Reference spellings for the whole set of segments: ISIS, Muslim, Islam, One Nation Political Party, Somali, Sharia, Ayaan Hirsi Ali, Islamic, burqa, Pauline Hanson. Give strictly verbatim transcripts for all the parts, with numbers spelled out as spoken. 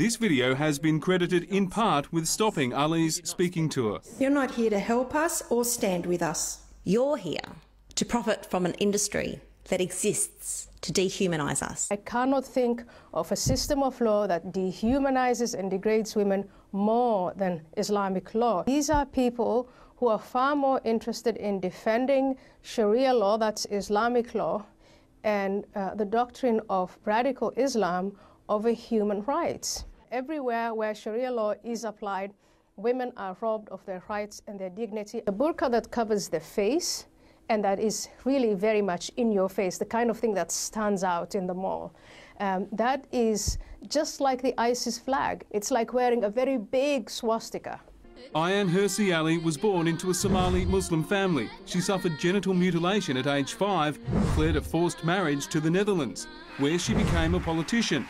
This video has been credited in part with stopping Ali's speaking tour. You're not here to help us or stand with us. You're here to profit from an industry that exists to dehumanise us. I cannot think of a system of law that dehumanises and degrades women more than Islamic law. These are people who are far more interested in defending Sharia law, that's Islamic law, and uh, the doctrine of radical Islam over human rights. Everywhere where Sharia law is applied, women are robbed of their rights and their dignity. A burqa that covers the face, and that is really very much in your face, the kind of thing that stands out in the mall. Um, that is just like the ISIS flag. It's like wearing a very big swastika. Ayaan Hirsi Ali was born into a Somali Muslim family. She suffered genital mutilation at age five, fled a forced marriage to the Netherlands, where she became a politician.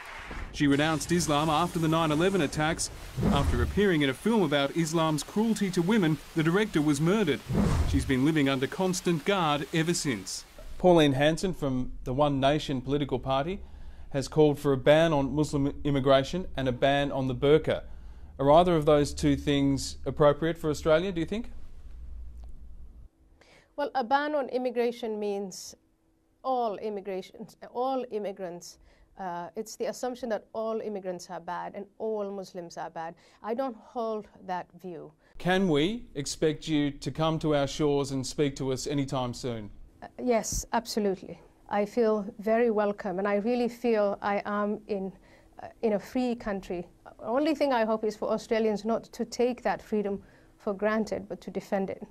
She renounced Islam after the nine eleven attacks. After appearing in a film about Islam's cruelty to women, the director was murdered. She's been living under constant guard ever since. Pauline Hanson from the One Nation Political Party has called for a ban on Muslim immigration and a ban on the burqa. Are either of those two things appropriate for Australia, do you think? Well, a ban on immigration means all immigration, all immigrants. Uh, it's the assumption that all immigrants are bad and all Muslims are bad. I don't hold that view. Can we expect you to come to our shores and speak to us anytime soon? Uh, yes, absolutely. I feel very welcome, and I really feel I am in, uh, in a free country. The only thing I hope is for Australians not to take that freedom for granted, but to defend it.